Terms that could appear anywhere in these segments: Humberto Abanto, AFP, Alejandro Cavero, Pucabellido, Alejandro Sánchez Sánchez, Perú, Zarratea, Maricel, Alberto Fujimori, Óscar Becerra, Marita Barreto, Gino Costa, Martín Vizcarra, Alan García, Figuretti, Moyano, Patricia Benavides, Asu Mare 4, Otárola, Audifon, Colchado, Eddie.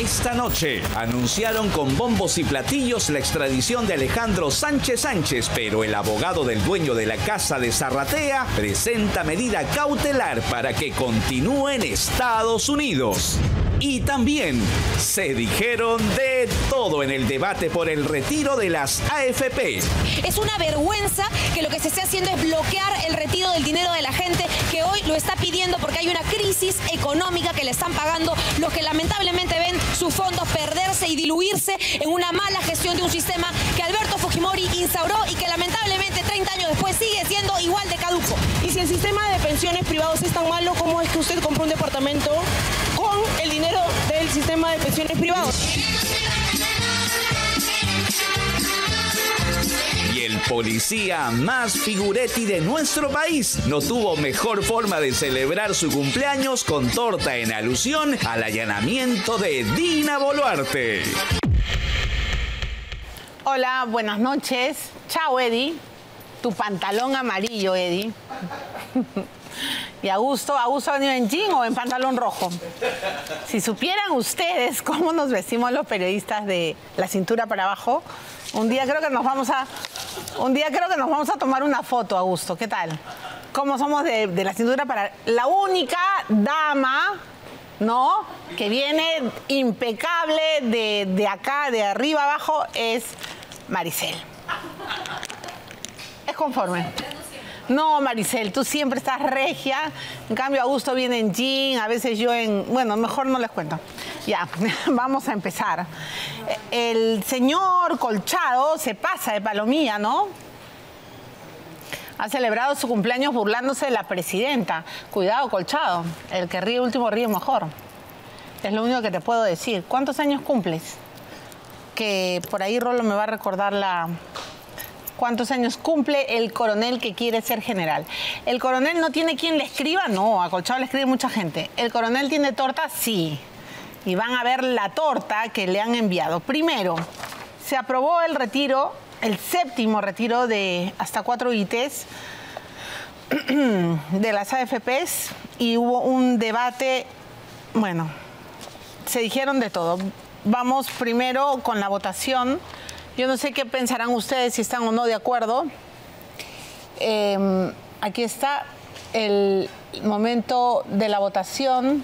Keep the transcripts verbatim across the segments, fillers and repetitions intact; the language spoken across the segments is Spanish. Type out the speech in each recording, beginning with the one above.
Esta noche anunciaron con bombos y platillos la extradición de Alejandro Sánchez Sánchez, pero el abogado del dueño de la casa de Zarratea presenta medida cautelar para que continúe en Estados Unidos. Y también se dijeron de todo en el debate por el retiro de las A F P. Es una vergüenza que lo que se esté haciendo es bloquear el retiro del dinero de la gente que hoy lo está pidiendo porque hay una crisis económica que le están pagando los que lamentablemente ven sus fondos perderse y diluirse en una mala gestión de un sistema que Alberto Fujimori instauró y que lamentablemente treinta años después sigue siendo igual de caduco. Y si el sistema de pensiones privados es tan malo, ¿cómo es que usted compró un departamento con el dinero del sistema de pensiones privados? Y el policía más Figuretti de nuestro país no tuvo mejor forma de celebrar su cumpleaños con torta en alusión al allanamiento de Dina Boluarte. Hola, buenas noches. Chao, Eddie. Tu pantalón amarillo, Eddie. Y Augusto, Augusto ha venido en jean o en pantalón rojo. Si supieran ustedes cómo nos vestimos los periodistas de la cintura para abajo, un día creo que nos vamos a, un día creo que nos vamos a tomar una foto, Augusto. ¿Qué tal? ¿Cómo somos de, de la cintura para? La única dama, ¿no?, que viene impecable de, de acá, de arriba abajo, es Maricel. Es conforme. No, Maricel, tú siempre estás regia. En cambio, Augusto viene en jean, a veces yo en... Bueno, mejor no les cuento. Ya, vamos a empezar. El señor Colchado se pasa de palomilla, ¿no? Ha celebrado su cumpleaños burlándose de la presidenta. Cuidado, Colchado. El que ríe último ríe mejor. Es lo único que te puedo decir. ¿Cuántos años cumples? Que por ahí Rolo me va a recordar la... ¿Cuántos años cumple el coronel que quiere ser general? ¿El coronel no tiene quien le escriba? No, a Colchado le escribe mucha gente. ¿El coronel tiene torta? Sí. Y van a ver la torta que le han enviado. Primero, se aprobó el retiro, el séptimo retiro de hasta cuatro U I Tes de las A F Pes y hubo un debate, bueno, se dijeron de todo. Vamos primero con la votación. Yo no sé qué pensarán ustedes, si están o no de acuerdo. Eh, aquí está el momento de la votación.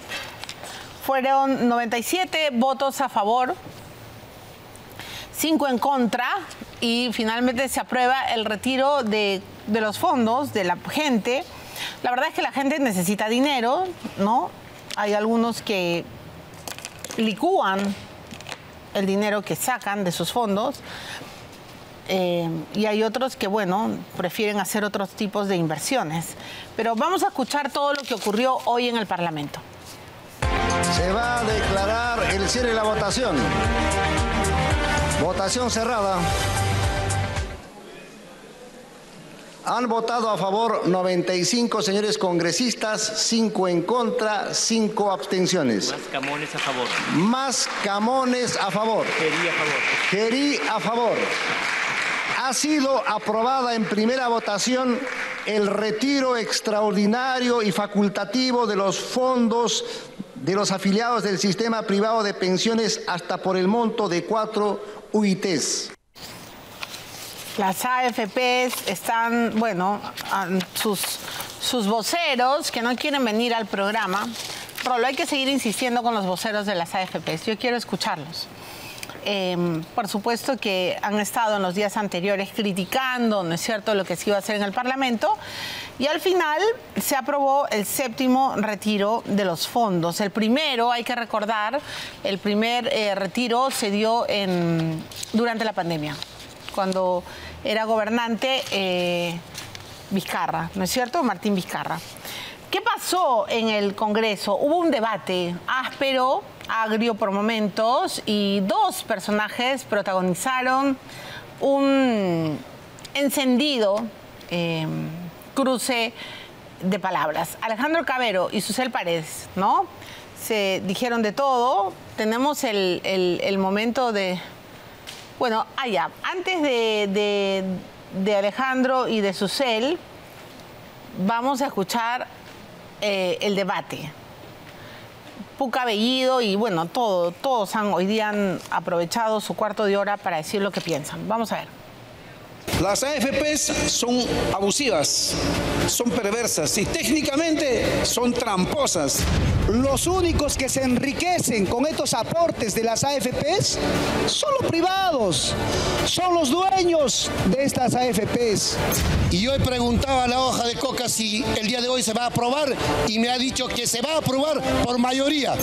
Fueron noventa y siete votos a favor, cinco en contra y finalmente se aprueba el retiro de, de los fondos de la gente. La verdad es que la gente necesita dinero, ¿no? Hay algunos que licúan el dinero que sacan de sus fondos eh, y hay otros que, bueno, prefieren hacer otros tipos de inversiones. Pero vamos a escuchar todo lo que ocurrió hoy en el Parlamento. Se va a declarar el cierre de la votación. Votación cerrada. Han votado a favor noventa y cinco señores congresistas, cinco en contra, cinco abstenciones. Más Camones a favor. Más Camones a favor. Gerí a favor. Gerí a favor. Ha sido aprobada en primera votación el retiro extraordinario y facultativo de los fondos de los afiliados del sistema privado de pensiones hasta por el monto de cuatro U I Tes. Las A F Pes están, bueno, sus, sus voceros que no quieren venir al programa. Rolo, hay que seguir insistiendo con los voceros de las A F Pes. Yo quiero escucharlos. Eh, por supuesto que han estado en los días anteriores criticando, ¿no es cierto?, lo que se iba a hacer en el Parlamento. Y al final se aprobó el séptimo retiro de los fondos. El primero, hay que recordar, el primer eh, retiro se dio en, durante la pandemia, cuando era gobernante eh, Vizcarra, ¿no es cierto? Martín Vizcarra. ¿Qué pasó en el Congreso? Hubo un debate áspero, agrio por momentos, y dos personajes protagonizaron un encendido eh, cruce de palabras. Alejandro Cavero y Susel Paredes, ¿no? Se dijeron de todo. Tenemos el, el, el momento de... Bueno, allá, antes de, de, de Alejandro y de Susel, vamos a escuchar eh, el debate. Pucabellido y bueno, todo, todos han, hoy día han aprovechado su cuarto de hora para decir lo que piensan. Vamos a ver. Las A F Pes son abusivas, son perversas y técnicamente son tramposas. Los únicos que se enriquecen con estos aportes de las A F Pes son los privados, son los dueños de estas A F Pes. Y hoy preguntaba a la hoja de coca si el día de hoy se va a aprobar y me ha dicho que se va a aprobar por mayoría.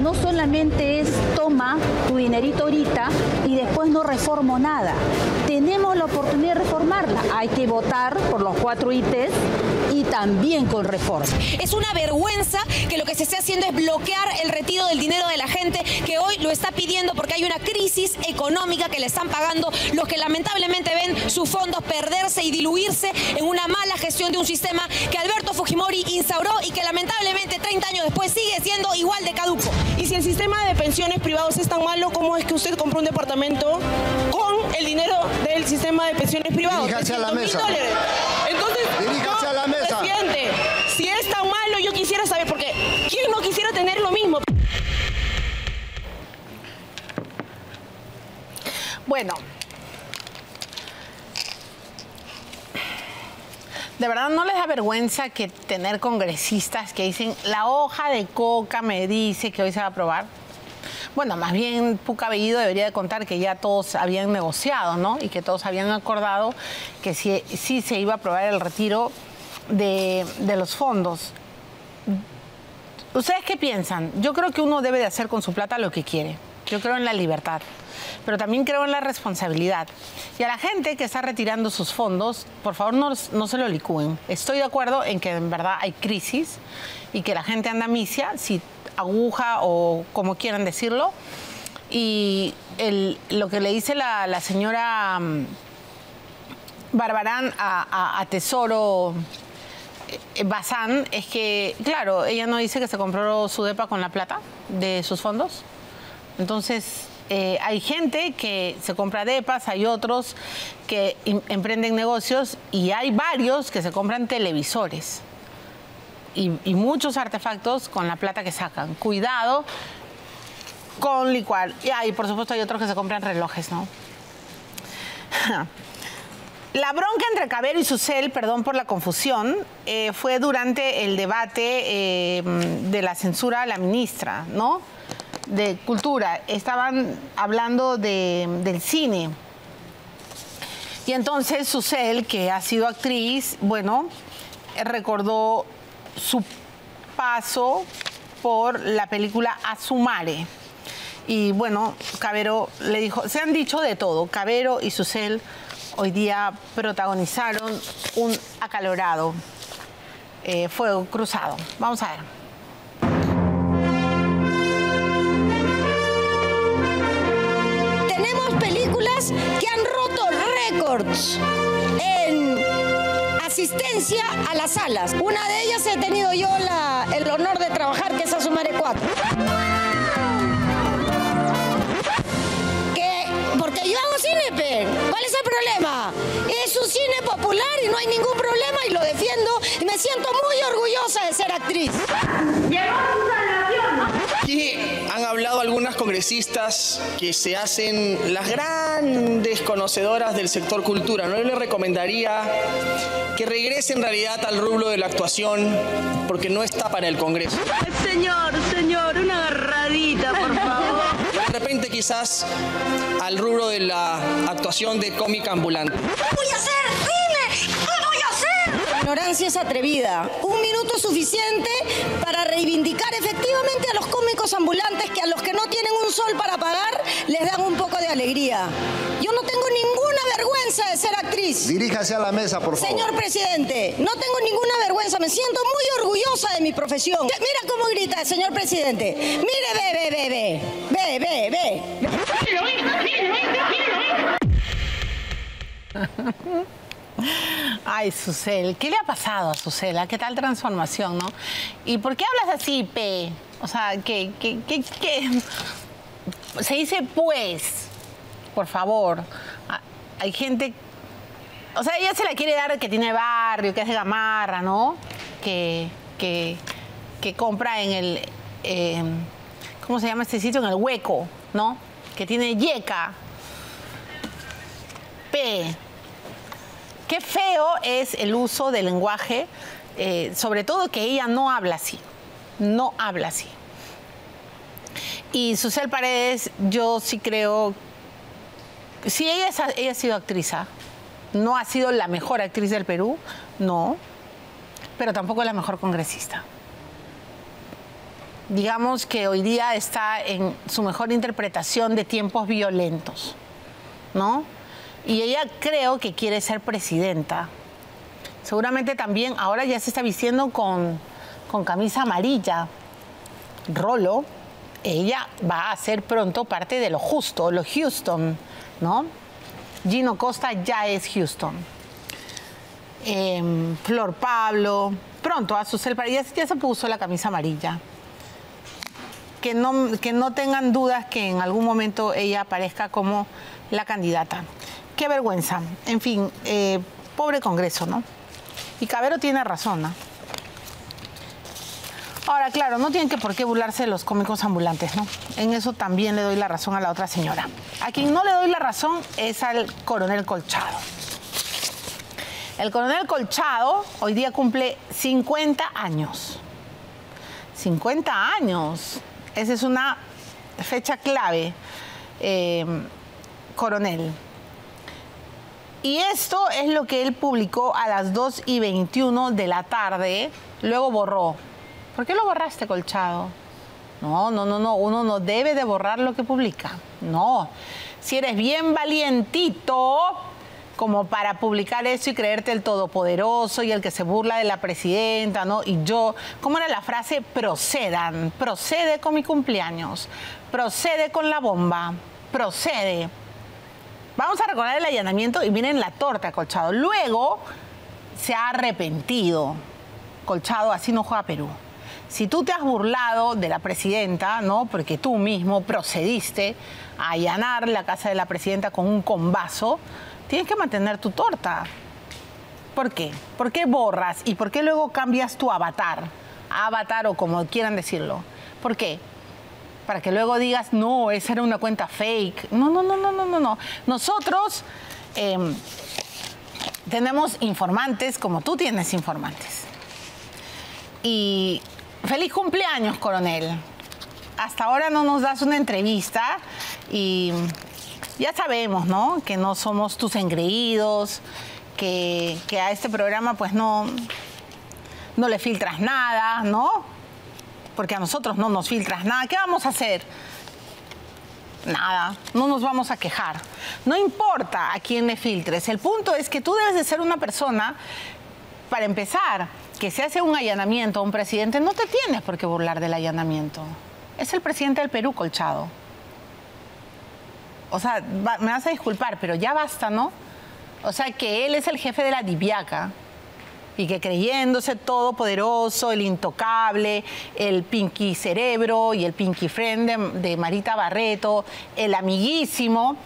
No solamente es toma tu dinerito ahorita y después no reformo nada. Tenemos la oportunidad de reformarla. Hay que votar por los cuatro I Tes y también con reforma. Es una vergüenza que lo que se esté haciendo es bloquear el retiro del dinero de la gente que hoy lo está pidiendo porque hay una crisis económica que le están pagando los que lamentablemente ven sus fondos perderse y diluirse en una mala gestión de un sistema que Alberto Fujimori instauró y que lamentablemente treinta años después sigue siendo igual de caduco. Y si el sistema de pensiones privados es tan malo, ¿cómo es que usted compró un departamento con el dinero del sistema de pensiones privados? Diríjase a la mesa. Dólares. Entonces, diríjase no, a la mesa. Presidente, si es tan malo, yo quisiera saber, porque ¿quién no quisiera tener lo mismo? Bueno, de verdad no les da vergüenza que tener congresistas que dicen la hoja de coca me dice que hoy se va a aprobar. Bueno, más bien Pucabellido debería de contar que ya todos habían negociado, ¿no? Y que todos habían acordado que sí, sí se iba a aprobar el retiro de, de los fondos. ¿Ustedes qué piensan? Yo creo que uno debe de hacer con su plata lo que quiere. Yo creo en la libertad, pero también creo en la responsabilidad. Y a la gente que está retirando sus fondos, por favor, no, no se lo licúen. Estoy de acuerdo en que en verdad hay crisis y que la gente anda misia, si aguja o como quieran decirlo. Y el, lo que le dice la, la señora Barbarán a, a, a Tesoro Bazán es que, claro, ella no dice que se compró su depa con la plata de sus fondos. Entonces, eh, hay gente que se compra depas, hay otros que emprenden negocios y hay varios que se compran televisores y, y muchos artefactos con la plata que sacan. Cuidado con licuar. Y hay, por supuesto, hay otros que se compran relojes, ¿no? La bronca entre Cavero y Susel, perdón por la confusión, eh, fue durante el debate eh, de la censura a la ministra, ¿no?, de Cultura. Estaban hablando de, del cine. Y entonces Susel, que ha sido actriz, bueno, recordó su paso por la película Asu Mare. Y bueno, Cavero le dijo, se han dicho de todo. Cavero y Susel hoy día protagonizaron un acalorado eh, fuego cruzado. Vamos a ver. Películas que han roto récords en asistencia a las salas. Una de ellas he tenido yo la, el honor de trabajar, que es Asu Mare cuatro. Que, porque yo hago cine, pe. ¿Cuál es el problema? Es un cine popular y no hay ningún problema y lo defiendo y me siento muy orgullosa de ser actriz. Y han hablado algunas congresistas que se hacen las grandes conocedoras del sector cultura. No, yo les recomendaría que regrese en realidad al rubro de la actuación porque no está para el Congreso. Señor, señor, una agarradita, por favor. De repente quizás al rubro de la actuación de cómica ambulante. ¿Qué voy a hacer? ¡Dime! ¿Qué voy a hacer? La ignorancia es atrevida. Un minuto suficiente para reivindicar efectivamente a los cómicos ambulantes que a los que no tienen un sol para pagar les dan un poco de alegría. Yo no tengo ninguna vergüenza de ser actriz. Diríjase a la mesa, por favor. Señor presidente, no tengo ninguna vergüenza. Me siento muy orgullosa de mi profesión. Mira cómo grita el señor presidente. Mire, ve, ve, ve, ve. Ve, ve, ve. Míralo, míralo, míralo. Ay, Susel, ¿qué le ha pasado a Susela? ¿Qué tal transformación, no? ¿Y por qué hablas así, pe? O sea, ¿qué, qué, qué, qué? Se dice pues, por favor. Hay gente... O sea, ella se la quiere dar que tiene barrio, que es de Gamarra, ¿no? Que, que, que compra en el... Eh, ¿cómo se llama este sitio? En el hueco, ¿no? Que tiene yeca. P. Qué feo es el uso del lenguaje, eh, sobre todo que ella no habla así. No habla así. Y Susel Paredes, yo sí creo... Si ella, es, ella ha sido actriz, no ha sido la mejor actriz del Perú, no, pero tampoco es la mejor congresista. Digamos que hoy día está en su mejor interpretación de tiempos violentos, ¿no? Y ella creo que quiere ser presidenta. Seguramente también ahora ya se está vistiendo con, con camisa amarilla. Rolo, ella va a ser pronto parte de lo justo, lo Houston, ¿no? Gino Costa ya es Houston. Eh, Flor Pablo, pronto a Susel Paredes, ya se puso la camisa amarilla. Que no, que no tengan dudas que en algún momento ella aparezca como la candidata. Qué vergüenza. En fin, eh, pobre Congreso, ¿no? Y Cavero tiene razón, ¿no? Ahora, claro, no tienen que por qué burlarse de los cómicos ambulantes, ¿no? En eso también le doy la razón a la otra señora. A quien no le doy la razón es al coronel Colchado. El coronel Colchado hoy día cumple cincuenta años. cincuenta años. Esa es una fecha clave, eh, coronel. Y esto es lo que él publicó a las dos y veintiuno de la tarde, luego borró. ¿Por qué lo borraste, Colchado? No, no, no, no, uno no debe de borrar lo que publica. No, si eres bien valientito como para publicar eso y creerte el todopoderoso y el que se burla de la presidenta, ¿no? Y yo, ¿cómo era la frase? Procedan, procede con mi cumpleaños, procede con la bomba, procede. Vamos a recordar el allanamiento y miren la torta, Colchado. Luego se ha arrepentido. Colchado, así no juega Perú. Si tú te has burlado de la presidenta, ¿no? Porque tú mismo procediste a allanar la casa de la presidenta con un combazo, tienes que mantener tu torta. ¿Por qué? ¿Por qué borras? ¿Y por qué luego cambias tu avatar? Avatar o como quieran decirlo. ¿Por qué? Para que luego digas, no, esa era una cuenta fake. No, no, no, no, no, no, no. Nosotros eh, tenemos informantes como tú tienes informantes. Y feliz cumpleaños, coronel. Hasta ahora no nos das una entrevista y... Ya sabemos, ¿no? Que no somos tus engreídos, que, que a este programa pues no, no le filtras nada, ¿no? Porque a nosotros no nos filtras nada. ¿Qué vamos a hacer? Nada, no nos vamos a quejar. No importa a quién le filtres. El punto es que tú debes de ser una persona, para empezar, que si hace un allanamiento a un presidente, no te tienes por qué burlar del allanamiento. Es el presidente del Perú, Colchado. O sea, va, me vas a disculpar, pero ya basta, ¿no? O sea, que él es el jefe de la Diviaca y que creyéndose todopoderoso, el intocable, el pinky cerebro y el pinky friend de, de Marita Barreto, el amiguísimo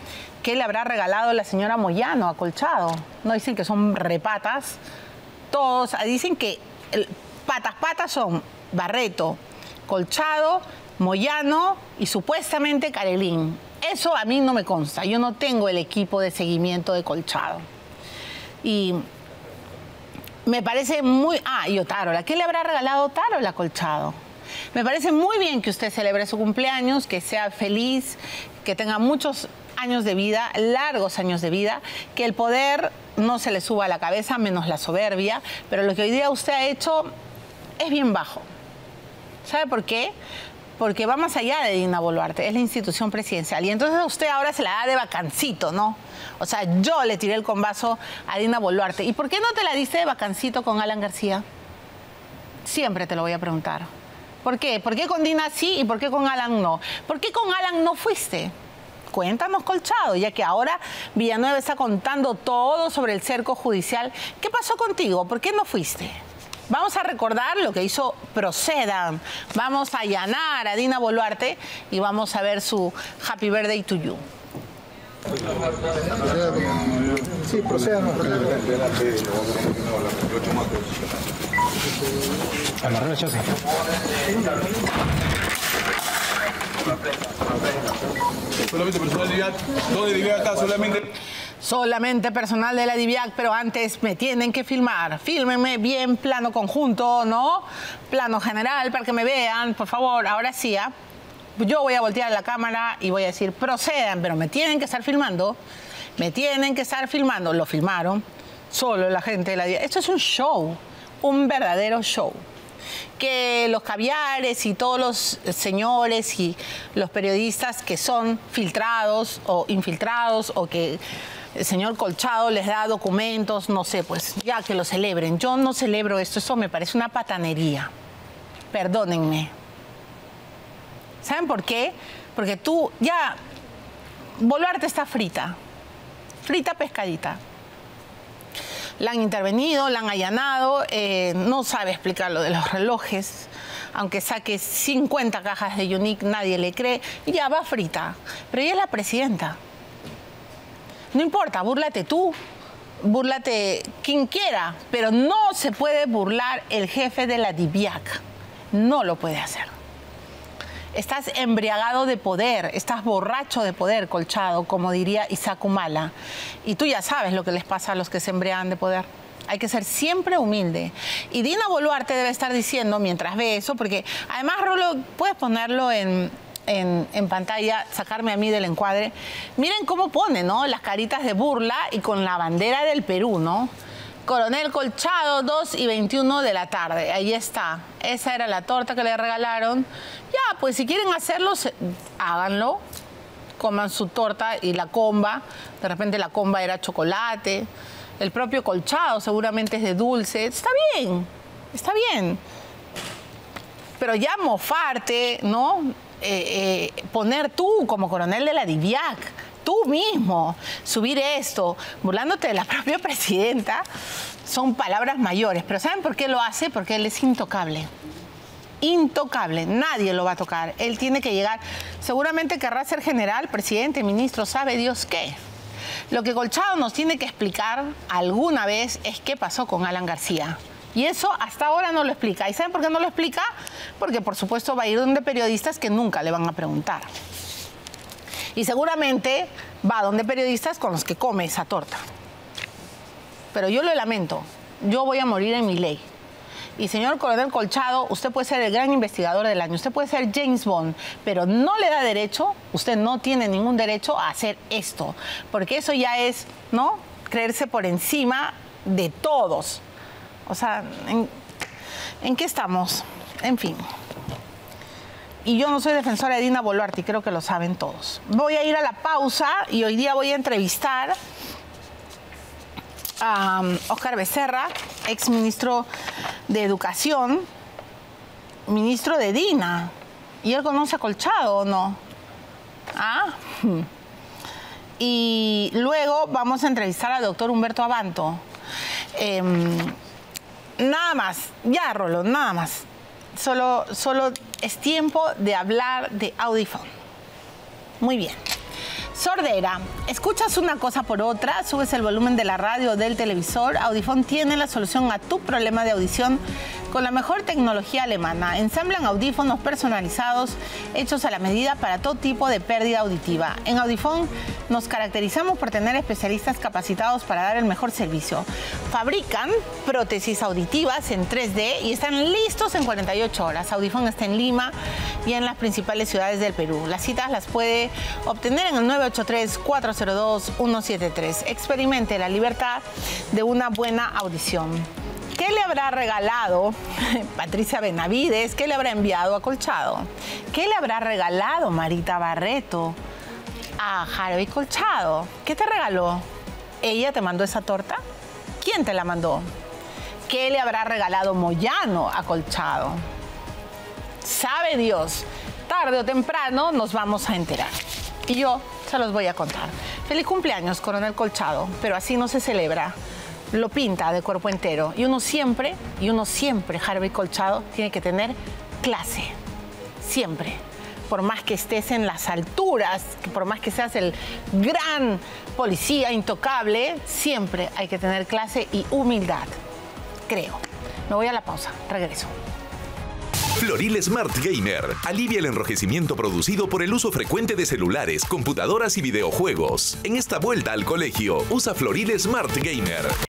que le habrá regalado la señora Moyano a Colchado. No dicen que son repatas, todos dicen que el, patas, patas son Barreto, Colchado, Moyano y supuestamente Carelín. Eso a mí no me consta. Yo no tengo el equipo de seguimiento de Colchado. Y me parece muy... Ah, y Otárola. ¿Qué le habrá regalado Otárola a Colchado? Me parece muy bien que usted celebre su cumpleaños, que sea feliz, que tenga muchos años de vida, largos años de vida, que el poder no se le suba a la cabeza, menos la soberbia, pero lo que hoy día usted ha hecho es bien bajo. ¿Sabe por qué? Porque va más allá de Dina Boluarte, es la institución presidencial. Y entonces a usted ahora se la da de vacancito, ¿no? O sea, yo le tiré el combazo a Dina Boluarte. ¿Y por qué no te la diste de vacancito con Alan García? Siempre te lo voy a preguntar. ¿Por qué? ¿Por qué con Dina sí y por qué con Alan no? ¿Por qué con Alan no fuiste? Cuéntanos, Colchado, ya que ahora Villanueva está contando todo sobre el cerco judicial. ¿Qué pasó contigo? ¿Por qué no fuiste? Vamos a recordar lo que hizo Procedan. Vamos a allanar a Dina Boluarte y vamos a ver su Happy Birthday to You. Sí, procedan. A la rechaza. Solamente personal de Diviaca, no de Diviaca, solamente... Solamente personal de la Diviac, pero antes me tienen que filmar. Fílmenme bien plano conjunto, ¿no? Plano general, para que me vean, por favor. Ahora sí, ¿eh? Yo voy a voltear la cámara y voy a decir, procedan, pero me tienen que estar filmando. Me tienen que estar filmando. Lo filmaron solo la gente de la Diviac. Esto es un show, un verdadero show. Que los caviares y todos los señores y los periodistas que son filtrados o infiltrados o que el señor Colchado les da documentos, no sé, pues ya que lo celebren. Yo no celebro esto, eso me parece una patanería. Perdónenme. ¿Saben por qué? Porque tú ya... Boluarte está frita, frita pescadita. La han intervenido, la han allanado, eh, no sabe explicar lo de los relojes. Aunque saque cincuenta cajas de Unic, nadie le cree. Y ya va frita, pero ella es la presidenta. No importa, búrlate tú, búrlate quien quiera, pero no se puede burlar el jefe de la Diviac. No lo puede hacer. Estás embriagado de poder, estás borracho de poder, Colchado, como diría Isaac Humala. Y tú ya sabes lo que les pasa a los que se embriagan de poder. Hay que ser siempre humilde. Y Dina Boluarte debe estar diciendo mientras ve eso, porque además, Rolo, puedes ponerlo en, en, en pantalla, sacarme a mí del encuadre. Miren cómo pone, ¿no? Las caritas de burla y con la bandera del Perú, ¿no? Coronel Colchado, dos y veintiuno de la tarde. Ahí está. Esa era la torta que le regalaron. Ya, pues si quieren hacerlo, háganlo. Coman su torta y la comba. De repente la comba era chocolate. El propio Colchado seguramente es de dulce. Está bien, está bien. Pero ya mofarte, ¿no? Eh, eh, poner tú como coronel de la Diviac... tú mismo, subir esto, burlándote de la propia presidenta, son palabras mayores. Pero ¿saben por qué lo hace? Porque él es intocable. Intocable. Nadie lo va a tocar. Él tiene que llegar. Seguramente querrá ser general, presidente, ministro, sabe Dios qué. Lo que Colchado nos tiene que explicar alguna vez es qué pasó con Alan García. Y eso hasta ahora no lo explica. ¿Y saben por qué no lo explica? Porque, por supuesto, va a ir donde periodistas que nunca le van a preguntar. Y seguramente va donde periodistas con los que come esa torta. Pero yo lo lamento. Yo voy a morir en mi ley. Y señor coronel Colchado, usted puede ser el gran investigador del año. Usted puede ser James Bond. Pero no le da derecho, usted no tiene ningún derecho a hacer esto. Porque eso ya es, ¿no? Creerse por encima de todos. O sea, ¿en, ¿en qué estamos? En fin... Y yo no soy defensora de Dina Boluarte, y creo que lo saben todos. Voy a ir a la pausa y hoy día voy a entrevistar a Óscar Becerra, ex ministro de Educación, ministro de Dina. ¿Y él conoce a Colchado o no? ¿Ah? Y luego vamos a entrevistar al doctor Humberto Abanto. Eh, nada más, ya, Rolo, nada más. Solo, solo es tiempo de hablar de Audifon. Muy bien. Sordera, escuchas una cosa por otra, subes el volumen de la radio o del televisor. Audifon tiene la solución a tu problema de audición con la mejor tecnología alemana. Ensamblan audífonos personalizados hechos a la medida para todo tipo de pérdida auditiva. En Audifon nos caracterizamos por tener especialistas capacitados para dar el mejor servicio. Fabrican prótesis auditivas en tres D y están listos en cuarenta y ocho horas. Audifon está en Lima y en las principales ciudades del Perú. Las citas las puede obtener en el nueve ocho tres, cuatro cero dos, uno siete tres. Experimente la libertad de una buena audición. ¿Qué le habrá regalado Patricia Benavides? ¿Qué le habrá enviado a Colchado? ¿Qué le habrá regalado Marita Barreto a Harvey Colchado? ¿Qué te regaló? ¿Ella te mandó esa torta? ¿Quién te la mandó? ¿Qué le habrá regalado Moyano a Colchado? Sabe Dios, tarde o temprano nos vamos a enterar. Y yo se los voy a contar. Feliz cumpleaños, coronel Colchado, pero así no se celebra. Lo pinta de cuerpo entero. Y uno siempre, y uno siempre, Harvey Colchado, tiene que tener clase. Siempre. Por más que estés en las alturas, por más que seas el gran policía intocable, siempre hay que tener clase y humildad. Creo. Me voy a la pausa. Regreso. Florile Smart Gamer alivia el enrojecimiento producido por el uso frecuente de celulares, computadoras y videojuegos. En esta vuelta al colegio, usa Florile Smart Gamer.